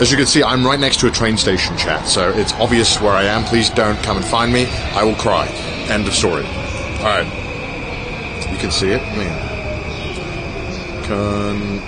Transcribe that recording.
As you can see, I'm right next to a train station, chat, so it's obvious where I am. Please don't come and find me. I will cry. End of story. Alright. You can see it. Man. Can...